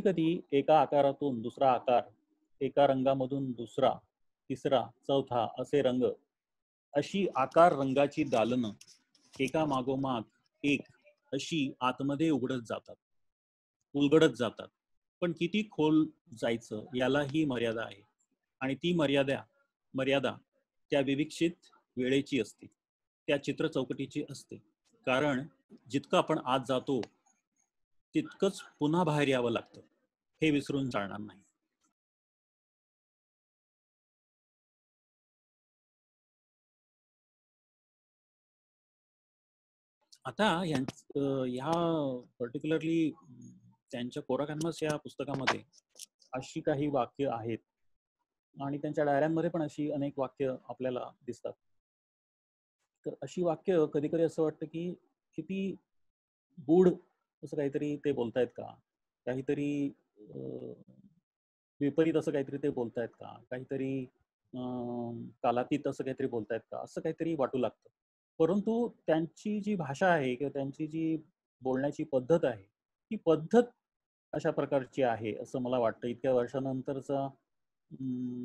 कधी कधी एका आकारातून दुसरा आकार, एका रंगामधून दुसरा, तिसरा, चौथा असे रंग, अशी आकार रंगाची दालन एका मागोमाग एक अशी आतमध्ये उलगडत जातात। पण किती खोल जायचं याला ही मर्यादा आहे, आणि ती मर्यादा त्या विविक्षित वेळेची असते, त्या चित्र चौकटीची असते। कारण जितकं आपण आत जातो तितकंच पुन्हा बाहेर यावं लागतं, हे विसरून चालणार नाही। आता ह्या पर्टिक्युलरली त्यांच्या कोरा कॅनव्हास या पुस्तकामध्ये अशी काही वाक्य आहेत, आणि त्यांच्या डायऱ्यांमध्ये पण अशी अनेक वाक्य आपल्याला दिसतात। तर अशी वाक्य कधी कधी असं वाटतं की किती गूढ असं काहीतरी ते बोलतायत का, काहीतरी विपरीत असं काहीतरी ते बोलतायत का, काहीतरी कालातीत असं काहीतरी बोलतायत का, असं काहीतरी वाटू लागतं। परंतु त्यांची जी भाषा आहे किंवा त्यांची जी बोलण्याची पद्धत आहे ती पद्धत अशा प्रकारची आहे असं मला वाटतं। इतक्या वर्षानंतरचा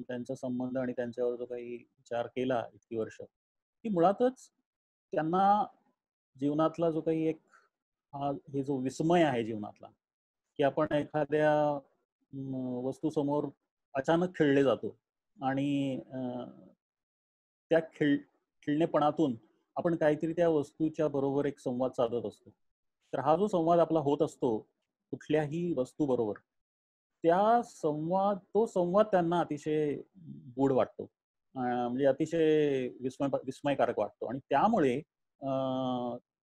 त्यांचा संबंध आणि त्यांच्यावर जो काही विचार केला इतकी वर्ष, की मुळातच त्यांना जीवनातला जो काही एक हे जो विस्मय आहे जीवनातला, की आपण एखाद्या वस्तूसमोर अचानक खेळले जातो आणि त्या खेळणेपणातून आपण काहीतरी त्या वस्तूच्या बरोबर एक संवाद साधत असतो। तर हा जो संवाद आपला होत असतो कुठल्याही वस्तू बरोबर, तो संवाद त्यांना अतिशय गूढ वाटतो, म्हणजे अतिशय विस्मयकारक वाटतो, आणि त्यामुळे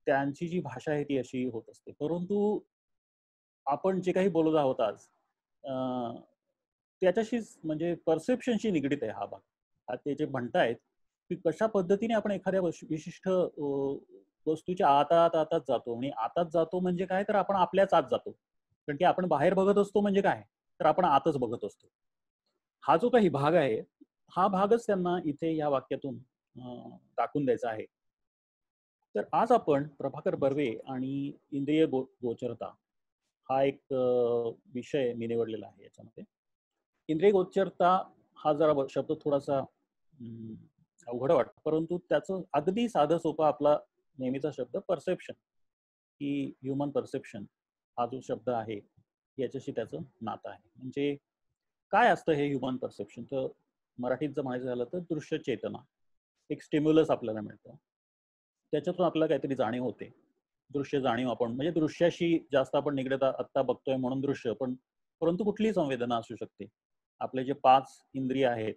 त्यांची जी भाषा आहे ती अशी होत असते। परंतु आपण जे काही बोलत आहोत आज त्याच्याशीच, म्हणजे परसेप्शनशी निगडीत आहे हा भाग। ते जे म्हणतायत की कशा पद्धतीने आपण एखाद्या विशिष्ट वस्तूच्या आतात जातो, आणि आतात जातो म्हणजे काय, तर आपण आपल्याच आत जातो। कारण की आपण बाहेर बघत असतो म्हणजे काय, तर आपण आतच बघत असतो। हा जो काही भाग आहे हा भागच त्यांना इथे या वाक्यातून दाखवून द्यायचा आहे। तर आज आपण प्रभाकर बर्वे आणि इंद्रिय गोचरता हा एक विषय मी निवडलेला आहे। याच्यामध्ये इंद्रिय गोचरता हा जरा शब्द थोडासा अवघड वाटतं, परंतु त्याचं अगदी साधं सोपा आपला नेहमीचा शब्द परसेप्शन, की ह्युमन परसेप्शन हा जो शब्द आहे याच्याशी त्याचं नातं आहे। म्हणजे काय असतं हे ह्युमन परसेप्शन, तर मराठीत जर म्हणायचं झालं तर दृश्य चेतना। एक स्टिम्युलस आपल्याला मिळतं, त्याच्यातून आपल्याला काहीतरी जाणीव होते, दृश्य जाणीव आपण, म्हणजे दृश्याशी जास्त आपण निगडत, आत्ता बघतोय म्हणून दृश्य, पण परंतु कुठलीही संवेदना असू शकते। आपले जे 5 इंद्रिय आहेत,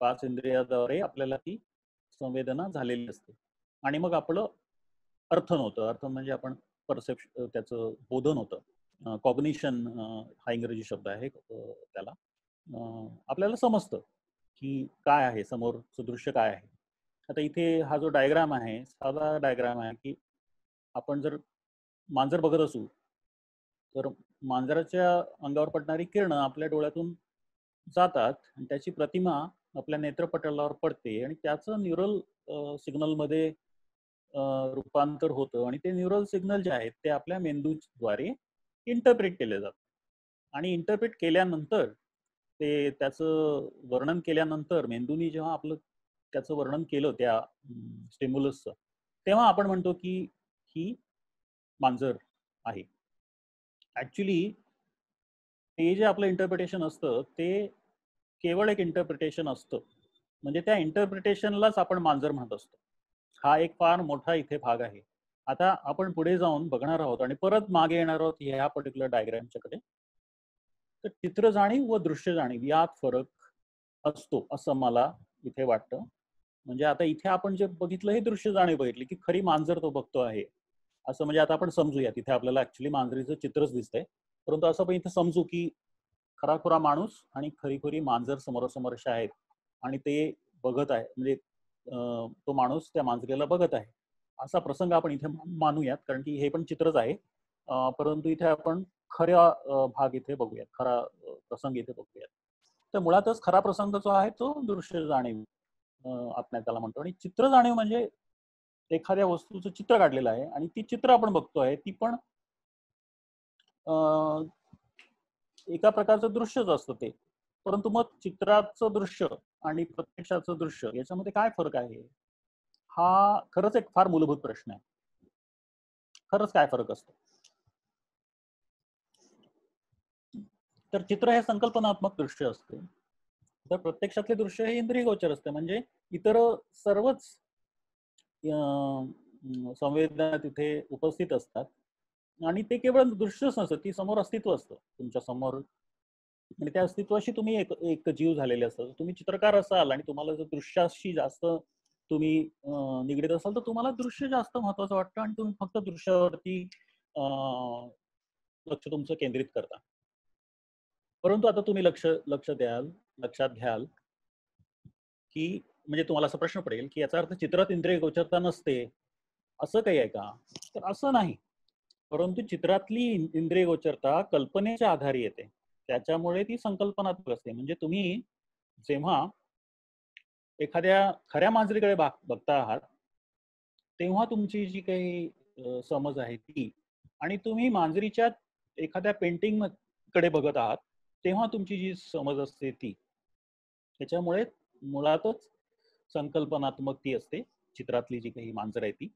5 इंद्रियाद्वारे आपल्याला ती संवेदना झालेली असते, आणि मग आपलं अर्थन होतं। अर्थन म्हणजे आपण परसेप्शन, त्याचं बोधन होतं। कॉग्निशन हा इंग्रजी शब्द आहे त्याला, आपल्याला समजतं की काय आहे समोरचं दृश्य काय आहे। आता इथे हा जो डायग्राम आहे, साधा डायग्राम आहे, की आपण जर मांजर बघत असू तर मांजराच्या अंगावर पडणारी किरणं आपल्या डोळ्यातून जातात, आणि त्याची प्रतिमा आपल्या नेत्रपटलावर पडते, आणि त्याचं न्यूरल सिग्नलमध्ये रूपांतर होतं, आणि ते न्यूरल सिग्नल जे आहेत ते आपल्या मेंदूद्वारे इंटरप्रिट केले जातात, आणि इंटरप्रिट केल्यानंतर ते त्याचं वर्णन केल्यानंतर मेंदूनी जेव्हा आपलं त्याचं वर्णन केलं त्या स्टिम्युलसचं, तेव्हा आपण म्हणतो की ही मांजर आहे। ॲक्च्युली ते जे आपलं इंटरप्रिटेशन असतं ते केवळ एक इंटरप्रिटेशन असतं, म्हणजे त्या इंटरप्रिटेशनलाच आपण मांजर म्हणत असतो। हा एक फार मोठा इथे भाग आहे। आता आपण पुढे जाऊन बघणार आहोत आणि परत मागे येणार आहोत ह्या पर्टिक्युलर डायग्रामच्याकडे। तर चित्र जाणीव व दृश्य जाणीव यात फरक असतो असं मला इथे वाटतं। म्हणजे आता इथे आपण जे बघितलं हे दृश्य जाणीव बघितली, की खरी मांजर तो बघतो आहे असं, म्हणजे आता आपण समजूया, तिथे आपल्याला ऍक्च्युली मांजरीचं चित्रच दिसतंय, परंतु असं पण इथे समजू की खराखुरा माणूस आणि खरीखुरी मांजर समोरासमोर अशा आहेत, आणि ते बघत आहे, म्हणजे तो माणूस त्या मांजरीला बघत आहे असा प्रसंग आपण इथे मानूयात, कारण की हे पण चित्रच आहे। परंतु इथे आपण खऱ्या भाग इथे बघूयात, खरा प्रसंग इथे बघूयात। तर मुळातच खरा प्रसंग जो आहे तो दृश्य जाणीव आपण त्याला म्हणतो, आणि चित्र जाणीव म्हणजे एखाद्या वस्तूचं चित्र काढलेलं आहे आणि ती चित्र आपण बघतो आहे, ती पण एका प्रकारचं दृश्यच असतं ते, परंतु मग चित्राचं दृश्य आणि प्रत्यक्षाचं दृश्य याच्यामध्ये काय फरक आहे हा खरच एक फार मूलभूत प्रश्न आहे। खरच काय फरक असतो? तर चित्र हे संकल्पनात्मक दृश्य असते, तर प्रत्यक्षातले दृश्य हे इंद्रिय गोचर असते, म्हणजे इतर सर्वच संवेदना तिथे उपस्थित असतात आणि ते केवळ दृश्यच नसतं, ती समोर अस्तित्व असतं तुमच्या समोर आणि त्या अस्तित्वाशी तुम्ही एक जीव झालेले असतात। तुम्ही चित्रकार असाल आणि तुम्हाला जर दृश्याशी जास्त तुम्ही निगडीत असाल तर तुम्हाला दृश्य जास्त महत्त्वाचं वाटतं आणि तुम्ही फक्त दृश्यावरती लक्ष तुमचं केंद्रित करता। परंतु आता तुम्ही लक्षात घ्याल की म्हणजे तुम्हाला असा प्रश्न पडेल की याचा अर्थ चित्रात इंद्रिय गोचरता नसते असं काही आहे का? तर असं नाही, परंतु चित्रातली इंद्रिय गोचरता कल्पनेच्या आधारे येते, त्याच्यामुळे ती संकल्पनात्मक असते। म्हणजे तुम्ही जेव्हा एखाद्या खऱ्या मांजरीकडे बघता आहात तेव्हा तुमची जी काही समज आहे ती आणि तुम्ही मांजरीच्या एखाद्या पेंटिंग कडे बघत आहात तेव्हा तुमची जी समज असते ती, त्याच्यामुळे मुळातच संकल्पनात्मक ती असते चित्रातली जी काही मांजर आहे ती।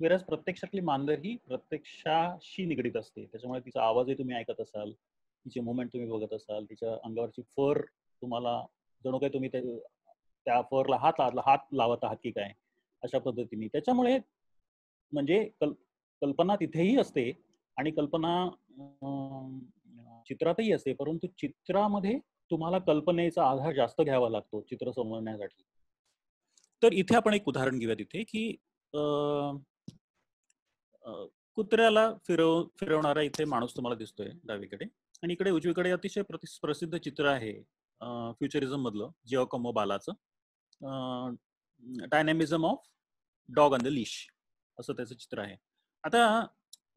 विराज प्रत्यक्षातली मांजर ही प्रत्यक्षाशी निगडीत असते, त्याच्यामुळे तिचा आवाजही तुम्ही ऐकत असाल, तिचे मुवमेंट तुम्ही बघत असाल, तिच्या अंगावरची फर तुम्हाला जणू काही तुम्ही त्या फरला हात लावत आहात की काय अशा पद्धतीने, त्याच्यामुळे म्हणजे कल्पना तिथेही असते आणि कल्पना चित्रातही असते, परंतु चित्रामध्ये तुम्हाला कल्पनेचा आधार जास्त घ्यावा लागतो चित्र समजण्यासाठी। तर इथे आपण एक उदाहरण घेऊया तिथे की कुत्र्याला फिरवणारा इथे माणूस तुम्हाला दिसतोय डावीकडे आणि इकडे उजवीकडे अतिशय प्रसिद्ध चित्र आहे फ्युचरिझम मधलं जिओकमो बालाचं dynamism of dog on the leash असं त्याचं चित्र आहे। आता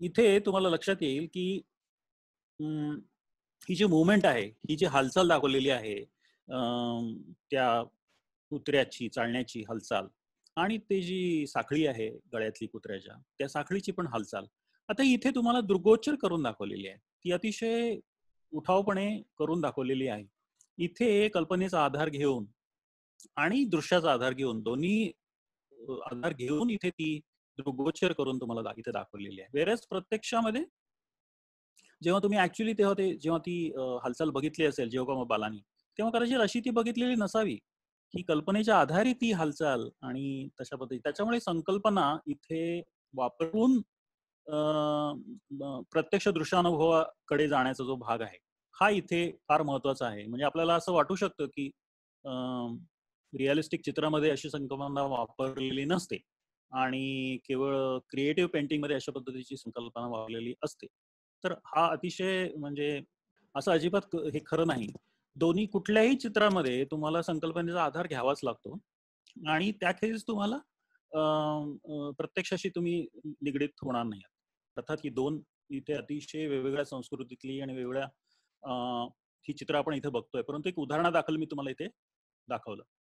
इथे तुम्हाला लक्षात येईल की ही जी मुवमेंट आहे, ही जी हालचाल दाखवलेली आहे त्या कुत्र्याची चालण्याची हालचाल आणि ते जी साखळी आहे गळ्यातली कुत्र्याच्या त्या साखळीची पण हालचाल आता इथे तुम्हाला दृग्गोचर करून दाखवलेली आहे, ती अतिशय उठावपणे करून दाखवलेली आहे। इथे कल्पनेचा आधार घेऊन आणि दृश्याचा आधार घेऊन दोन्ही आधार घेऊन इथे ती दृग्गोचर करून तुम्हाला इथे दाखवलेली आहे। वेरस प्रत्यक्षामध्ये जेव्हा तुम्ही ऍक्च्युअली जेव्हा ती हालचाल बघितली असेल जेव्हा बालानी तेव्हा कदाचित अशी ती बघितलेली नसावी, ही कल्पनेच्या आधारे ती हालचाल आणि तशा पद्धती, त्याच्यामुळे संकल्पना इथे वापरून प्रत्यक्ष दृश्यानुभवाकडे जाण्याचा जो भाग आहे हा इथे फार महत्वाचा आहे। म्हणजे आपल्याला असं वाटू शकतं की रिअलिस्टिक चित्रामध्ये अशी संकल्पना वापरलेली नसते आणि केवळ क्रिएटिव्ह पेंटिंगमध्ये अशा पद्धतीची संकल्पना वापरलेली असते, तर हा अतिशय म्हणजे असं अजिबात हे खरं नाही। दोन्ही कुठल्याही चित्रामध्ये तुम्हाला संकल्पनेचा आधार घ्यावाच लागतो आणि त्याखेरीज तुम्हाला प्रत्यक्षाशी तुम्ही निगडीत होणार नाही। अर्थात की दोन इथे अतिशय वेगवेगळ्या संस्कृतीतली आणि वेगवेगळ्या ही चित्र आपण इथे बघतोय, परंतु एक उदाहरणादाखल मी तुम्हाला इथे दाखवलं।